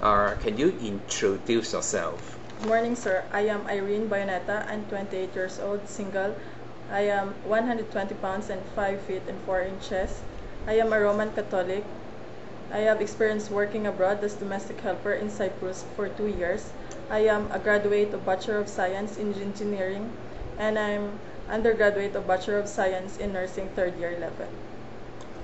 Can you introduce yourself? Good morning, sir. I am Irene Bayonetta. I'm 28 years old, single. I am 120 pounds and 5 feet and 4 inches. I am a Roman Catholic. I have experience working abroad as domestic helper in Cyprus for 2 years. I am a graduate of Bachelor of Science in Engineering, and I'm undergraduate of Bachelor of Science in Nursing, third year level.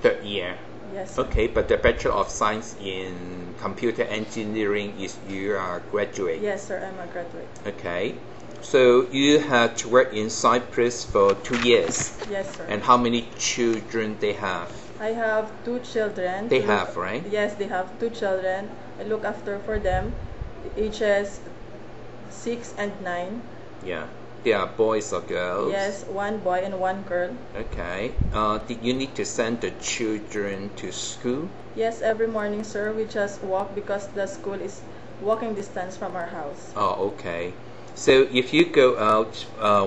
Third year? Yes. Okay, but the Bachelor of Science in Computer Engineering is you are a graduate? Yes, sir, I'm a graduate. Okay. So you had to work in Cyprus for 2 years. Yes, sir. And how many children they have? I have 2 children. They have, right? Yes, they have 2 children. I look after for them, ages 6 and 9. Yeah. They are boys or girls? Yes, 1 boy and 1 girl. Okay. Did you need to send the children to school? Yes, every morning, sir. We just walk because the school is walking distance from our house. Oh, okay. So if you go out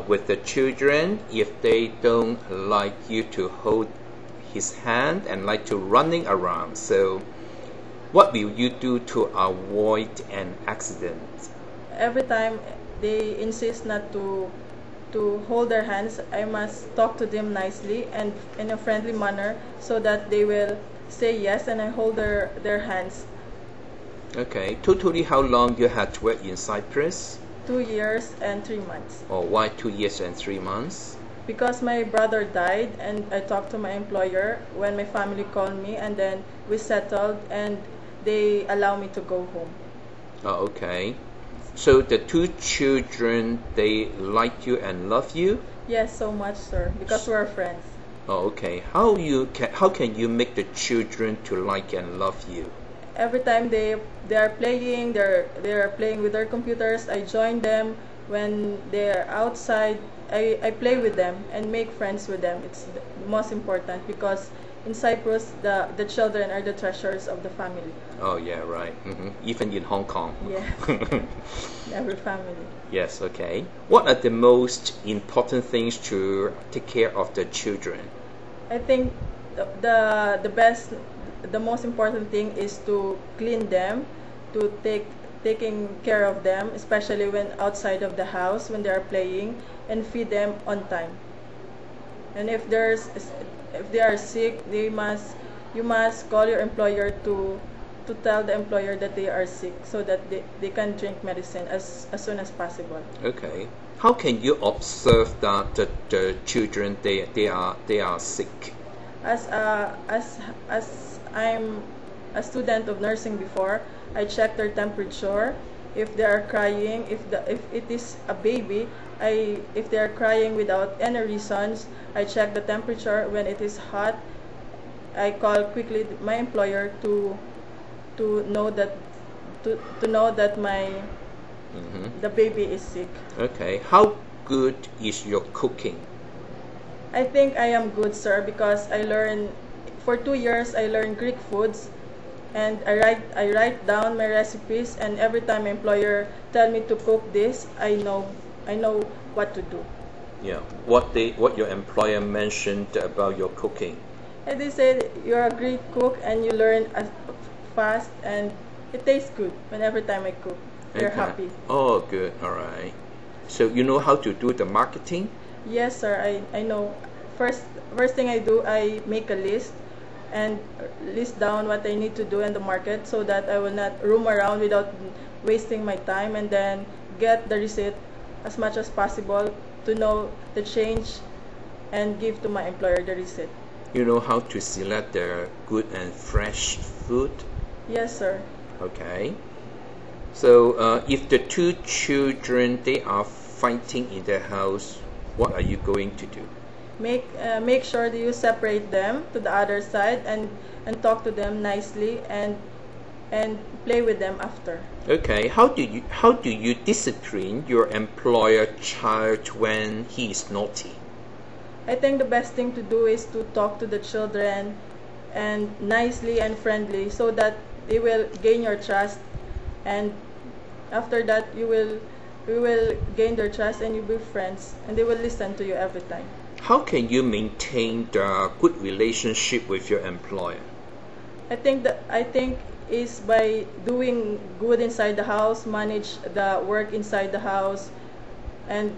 with the children, if they don't like you to hold his hand and like to running around, so what will you do to avoid an accident? Every time they insist not to hold their hands, I must talk to them nicely and in a friendly manner so that they will say yes and I hold their hands. Okay. Totally how long you had to work in Cyprus? 2 years and 3 months. Oh, why 2 years and 3 months? Because my brother died and I talked to my employer when my family called me and then we settled and they allow me to go home. Oh, okay. So the 2 children, they like you and love you? Yes, so much, sir, because we're friends. Oh, okay. How can you make the children to like and love you? Every time they are playing with their computers, I join them. When they are outside, I play with them and make friends with them. It's the most important because in Cyprus, the children are the treasures of the family. Oh, yeah, right. Mm-hmm. Even in Hong Kong. Yeah. Every family. Yes, okay. What are the most important things to take care of the children? I think the most important thing is to clean them, to taking care of them, especially when outside of the house when they are playing, and feed them on time. And if they are sick, you must call your employer to tell the employer that they are sick so that they can drink medicine as soon as possible. Okay. How can you observe that the children they are sick? As I'm a student of nursing before, I check their temperature. If they are crying, if it is a baby, if they are crying without any reasons, I check the temperature. When it is hot, I call quickly my employer to know that my the baby is sick. Okay. How good is your cooking? I think I am good, sir, because I learned for 2 years. I learned Greek foods, and I write down my recipes. And every time my employer tell me to cook this, I know what to do. Yeah. What your employer mentioned about your cooking? And they said you're a great cook and you learn fast and it tastes good. When every time I cook, they're happy. Oh, good. All right. So you know how to do the marketing? Yes, sir. I know. First thing I do, I make a list and list down what I need to do in the market so that I will not roam around without wasting my time, and then get the receipt as much as possible to know the change and give to my employer the receipt. You know how to select the good and fresh food? Yes, sir. Okay. So if the 2 children, they are fighting in the house, what are you going to do? Make sure that you separate them to the other side and talk to them nicely and play with them after. Okay. How do you discipline your employer child when he is naughty? I think the best thing to do is to talk to the children and nicely and friendly so that they will gain your trust, and after that you will gain their trust and you'll be friends and they will listen to you every time. How can you maintain the good relationship with your employer? I think is by doing good inside the house, manage the work inside the house, and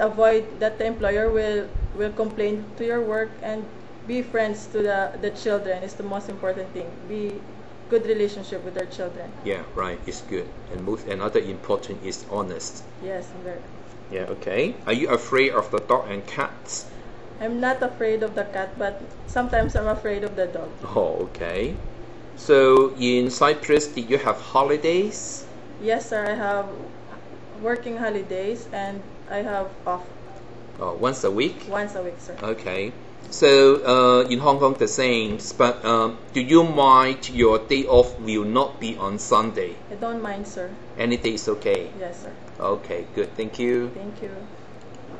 avoid that the employer will complain to your work, and be friends to the children is the most important thing. Be good relationship with their children. Yeah, right. It's good. And another important is honest. Yes, I'm very. Yeah, okay. Are you afraid of the dog and cats? I'm not afraid of the cat, but sometimes I'm afraid of the dog. Oh, okay. So in Cyprus, did you have holidays? Yes, sir. I have working holidays and I have off. Oh, once a week? Once a week, sir. Okay. So in Hong Kong the same, but do you mind your day off will not be on Sunday? I don't mind, sir. Any day is okay? Yes, sir. Okay, good. Thank you. Thank you.